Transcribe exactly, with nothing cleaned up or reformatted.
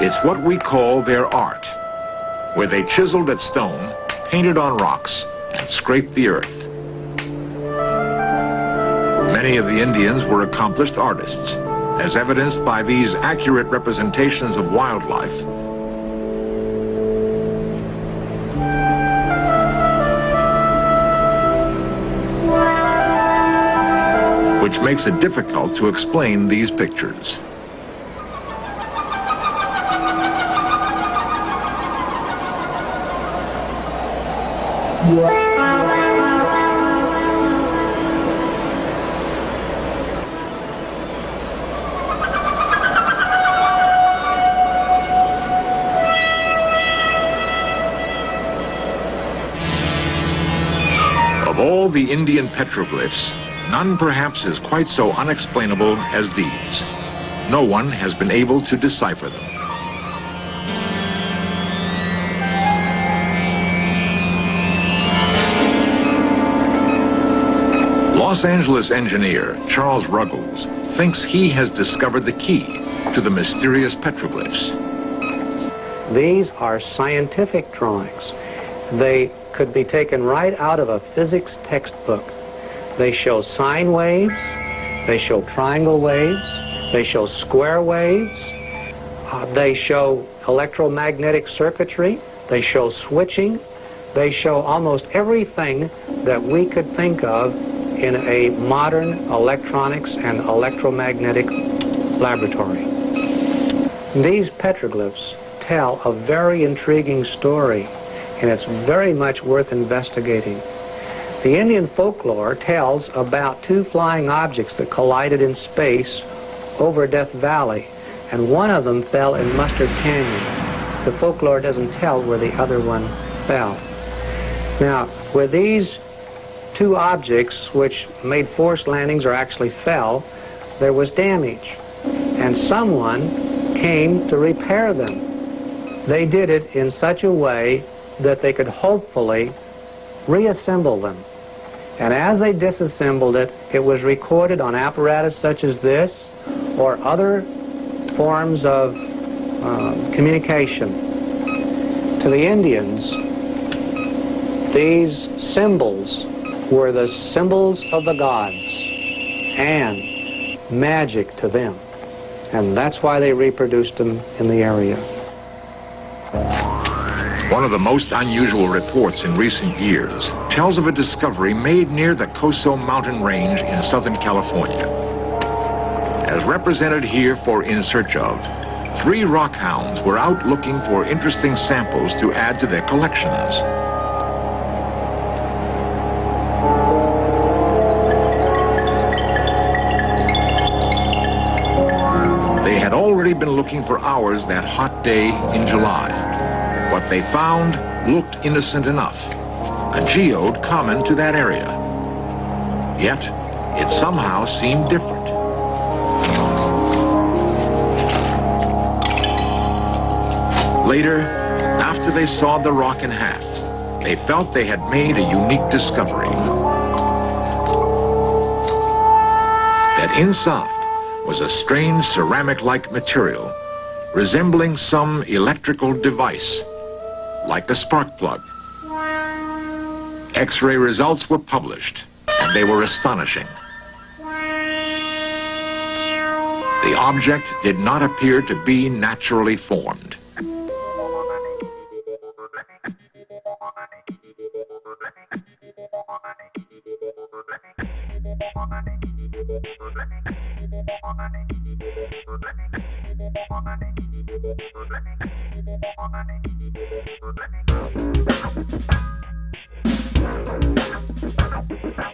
It's what we call their art, where they chiseled at stone, painted on rocks, and scraped the earth. Many of the Indians were accomplished artists, as evidenced by these accurate representations of wildlife. Which makes it difficult to explain these pictures. Of all the Indian petroglyphs, none perhaps is quite so unexplainable as these. No one has been able to decipher them. Los Angeles engineer Charles Ruggles thinks he has discovered the key to the mysterious petroglyphs. These are scientific drawings. They could be taken right out of a physics textbook. They show sine waves, they show triangle waves, they show square waves, uh, they show electromagnetic circuitry, they show switching, they show almost everything that we could think of in a modern electronics and electromagnetic laboratory. These petroglyphs tell a very intriguing story, and it's very much worth investigating. The Indian folklore tells about two flying objects that collided in space over Death Valley, and one of them fell in Mustard Canyon. The folklore doesn't tell where the other one fell. Now, where these two objects, which made forced landings or actually fell, there was damage, and someone came to repair them. They did it in such a way that they could hopefully reassemble them, and as they disassembled it, it was recorded on apparatus such as this or other forms of uh, communication. To the Indians, these symbols were the symbols of the gods and magic to them, and that's why they reproduced them in the area. One of the most unusual reports in recent years tells of a discovery made near the Coso Mountain Range in Southern California. As represented here for In Search Of, three rockhounds were out looking for interesting samples to add to their collections. Been looking for hours that hot day in July. What they found looked innocent enough, a geode common to that area. Yet, it somehow seemed different. Later, after they sawed the rock in half, they felt they had made a unique discovery. That inside was a strange ceramic-like material resembling some electrical device, like a spark plug. X-ray results were published, and they were astonishing. The object did not appear to be naturally formed. Thank you.